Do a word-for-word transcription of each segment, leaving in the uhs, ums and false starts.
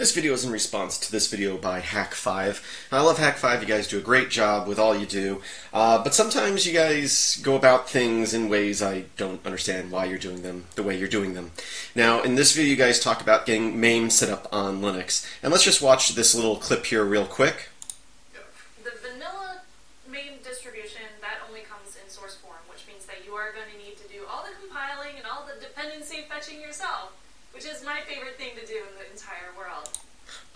This video is in response to this video by Hak five. I love Hak five, you guys do a great job with all you do, uh, but sometimes you guys go about things in ways I don't understand why you're doing them the way you're doing them. Now, in this video you guys talk about getting MAME set up on Linux, and let's just watch this little clip here real quick. The vanilla MAME distribution, that only comes in source form, which means that you are going to need to do all the compiling and all the dependency fetching yourself, which is my favorite thing to do in the entire world.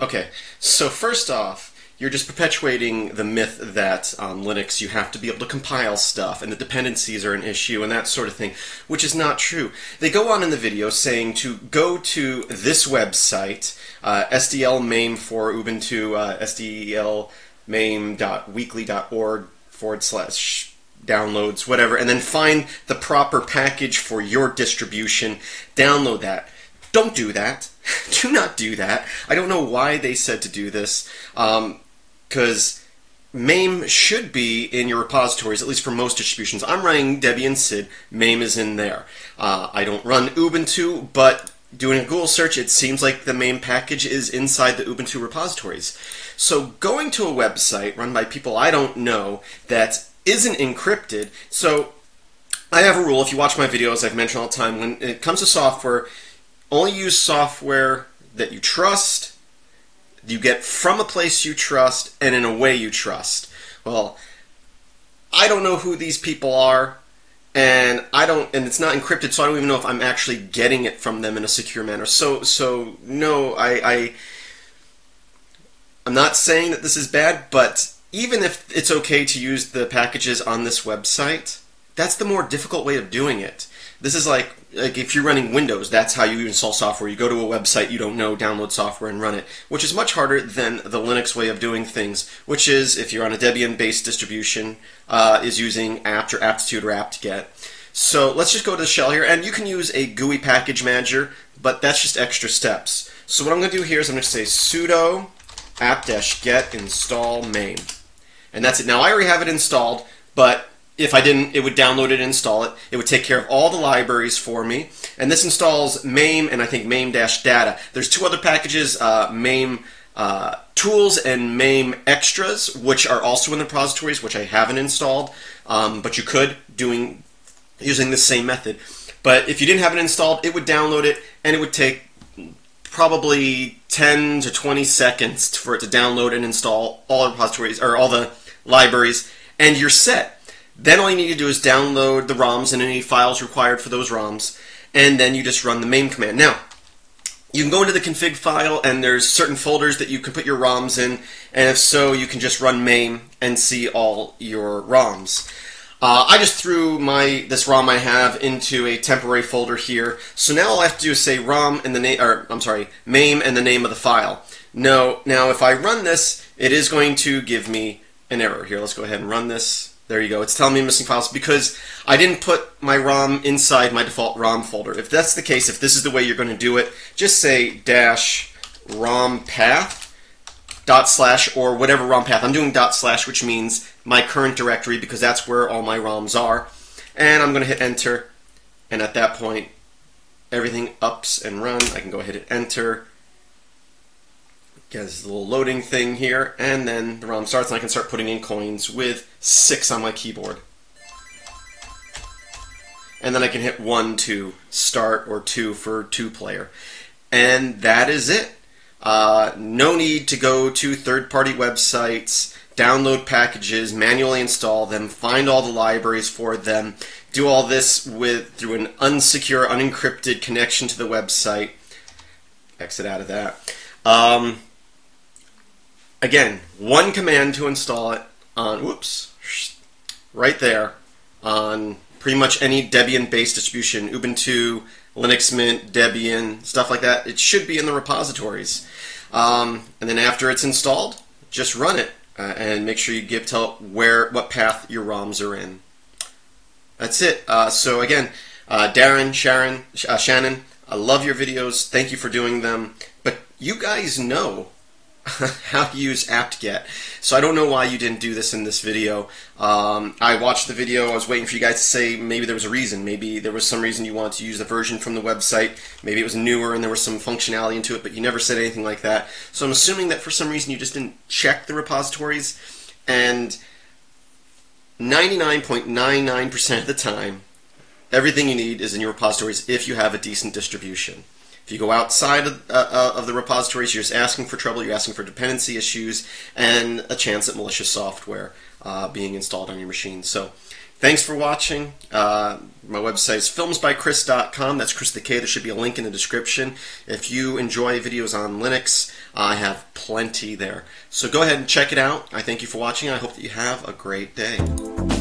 Okay, so first off, you're just perpetuating the myth that on Linux you have to be able to compile stuff and the dependencies are an issue and that sort of thing, which is not true. They go on in the video saying to go to this website, uh, S D L MAME for Ubuntu, uh, S D L mame dot weekly dot org forward slash downloads, whatever, and then find the proper package for your distribution, download that. Don't do that. Do not do that. I don't know why they said to do this, because um, MAME should be in your repositories, at least for most distributions. I'm running Debian Sid. MAME is in there. Uh, I don't run Ubuntu, but doing a Google search, it seems like the MAME package is inside the Ubuntu repositories. So going to a website run by people I don't know that isn't encrypted, so I have a rule. If you watch my videos, I've mentioned all the time, when it comes to software, only use software that you trust, you get from a place you trust, and in a way you trust. Well, I don't know who these people are, and I don't, and it's not encrypted, so I don't even know if I'm actually getting it from them in a secure manner. So, so no, I, I, I'm not saying that this is bad, but even if it's okay to use the packages on this website, that's the more difficult way of doing it. This is like, like if you're running Windows, that's how you install software. You go to a website you don't know, download software and run it, which is much harder than the Linux way of doing things, which is, if you're on a Debian-based distribution, uh, is using apt or aptitude or apt-get. So let's just go to the shell here, and you can use a G U I package manager, but that's just extra steps. So what I'm going to do here is I'm going to say sudo apt-get install mame, and that's it. Now I already have it installed, but if I didn't, it would download it and install it. It would take care of all the libraries for me. And this installs MAME and I think MAME-data. There's two other packages, uh, MAME uh, tools and MAME extras, which are also in the repositories, which I haven't installed, um, but you could doing using the same method. But if you didn't have it installed, it would download it and it would take probably ten to twenty seconds for it to download and install all the repositories or all the libraries, and you're set. Then all you need to do is download the ROMs and any files required for those ROMs, and then you just run the MAME command. Now, you can go into the config file, and there's certain folders that you can put your ROMs in, and if so, you can just run MAME and see all your ROMs. Uh, I just threw my this ROM I have into a temporary folder here, so now all I have to do is say ROM and the name, or I'm sorry, MAME and the name of the file. No, now if I run this, it is going to give me an error. Here, let's go ahead and run this. There you go. It's telling me missing files because I didn't put my ROM inside my default ROM folder. If that's the case, if this is the way you're going to do it, just say dash ROM path dot slash or whatever ROM path. I'm doing dot slash, which means my current directory because that's where all my ROMs are. And I'm going to hit enter. And at that point, everything ups and run. I can go ahead and enter. There's a little loading thing here, and then the ROM starts, and I can start putting in coins with six on my keyboard. And then I can hit one to start, or two for two player. And that is it. Uh, no need to go to third-party websites, download packages, manually install them, find all the libraries for them, do all this with through an unsecure, unencrypted connection to the website. Exit out of that. Um, Again, one command to install it on, whoops, right there on pretty much any Debian-based distribution, Ubuntu, Linux Mint, Debian, stuff like that. It should be in the repositories. Um, and then after it's installed, just run it uh, and make sure you give tell where what path your ROMs are in. That's it. Uh, so again, uh, Darren, Sharon, uh, Shannon, I love your videos. Thank you for doing them. But you guys know how to use apt-get. So I don't know why you didn't do this in this video. Um, I watched the video. I was waiting for you guys to say maybe there was a reason. Maybe there was some reason you wanted to use a version from the website. Maybe it was newer and there was some functionality into it, but you never said anything like that. So I'm assuming that for some reason you just didn't check the repositories. And ninety-nine point nine nine percent of the time, everything you need is in your repositories if you have a decent distribution. If you go outside of, uh, of the repositories, you're just asking for trouble, you're asking for dependency issues, and a chance at malicious software uh, being installed on your machine. So, thanks for watching. Uh, my website is films by Chris dot com. That's Chris the K. There should be a link in the description. If you enjoy videos on Linux, I have plenty there. So go ahead and check it out. I thank you for watching. I hope that you have a great day.